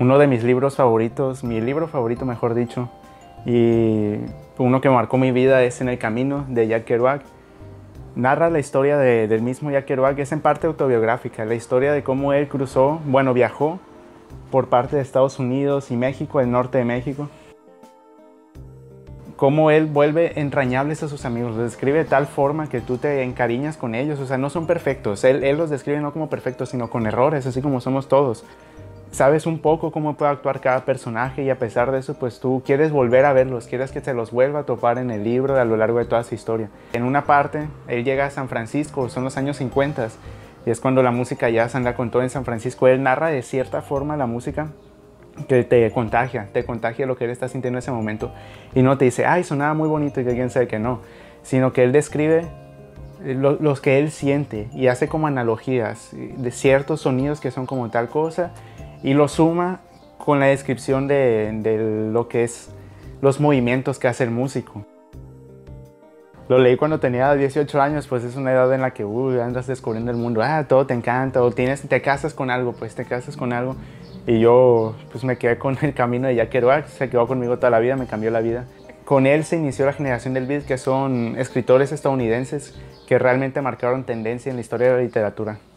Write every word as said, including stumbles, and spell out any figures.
uno de mis libros favoritos, mi libro favorito mejor dicho, y uno que marcó mi vida es En el camino, de Jack Kerouac. Narra la historia de, del mismo Jack Kerouac, es en parte autobiográfica, la historia de cómo él cruzó, bueno, viajó por parte de Estados Unidos y México, el norte de México. Cómo él vuelve entrañables a sus amigos, los describe de tal forma que tú te encariñas con ellos, o sea, no son perfectos, él, él los describe no como perfectos, sino con errores, así como somos todos. Sabes un poco cómo puede actuar cada personaje y a pesar de eso, pues tú quieres volver a verlos, quieres que te los vuelva a topar en el libro a lo largo de toda su historia. En una parte, él llega a San Francisco, son los años cincuenta, y es cuando la música jazz anda con todo en San Francisco. Él narra de cierta forma la música que te contagia, te contagia lo que él está sintiendo en ese momento. Y no te dice, ay, sonaba muy bonito y que alguien sabe que no, sino que él describe lo, los que él siente y hace como analogías de ciertos sonidos que son como tal cosa y lo suma con la descripción de, de lo que es los movimientos que hace el músico. Lo leí cuando tenía dieciocho años, pues es una edad en la que uh, andas descubriendo el mundo, ah, todo te encanta, o tienes, te casas con algo, pues te casas con algo. Y yo pues me quedé con El camino de Jack Kerouac, se quedó conmigo toda la vida, me cambió la vida. Con él se inició la generación del beat, que son escritores estadounidenses que realmente marcaron tendencia en la historia de la literatura.